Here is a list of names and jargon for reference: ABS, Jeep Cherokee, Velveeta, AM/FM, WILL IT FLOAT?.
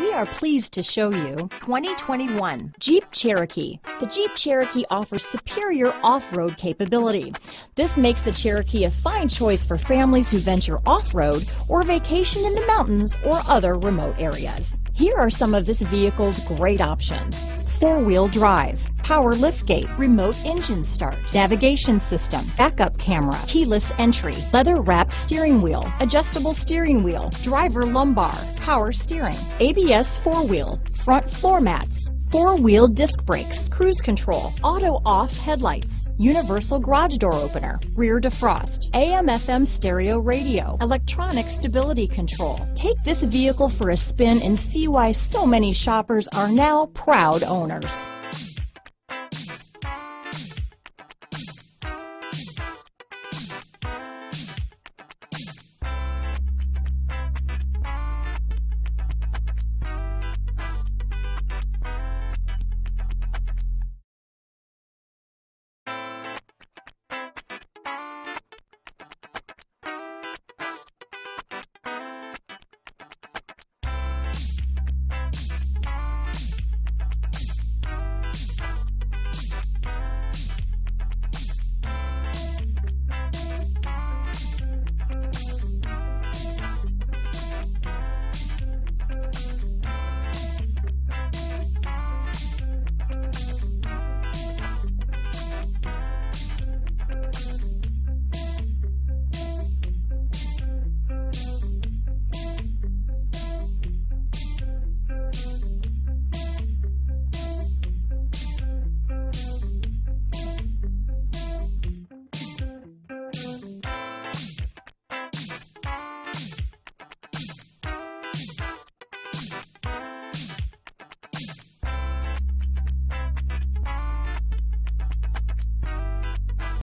We are pleased to show you 2021 Jeep Cherokee. The Jeep Cherokee offers superior off-road capability. This makes the Cherokee a fine choice for families who venture off-road or vacation in the mountains or other remote areas. Here are some of this vehicle's great options: four-wheel drive, power liftgate, remote engine start, navigation system, backup camera, keyless entry, leather-wrapped steering wheel, adjustable steering wheel, driver lumbar, power steering, ABS four-wheel, front floor mats, four-wheel disc brakes, cruise control, auto-off headlights, universal garage door opener, rear defrost, AM/FM stereo radio, electronic stability control. Take this vehicle for a spin and see why so many shoppers are now proud owners.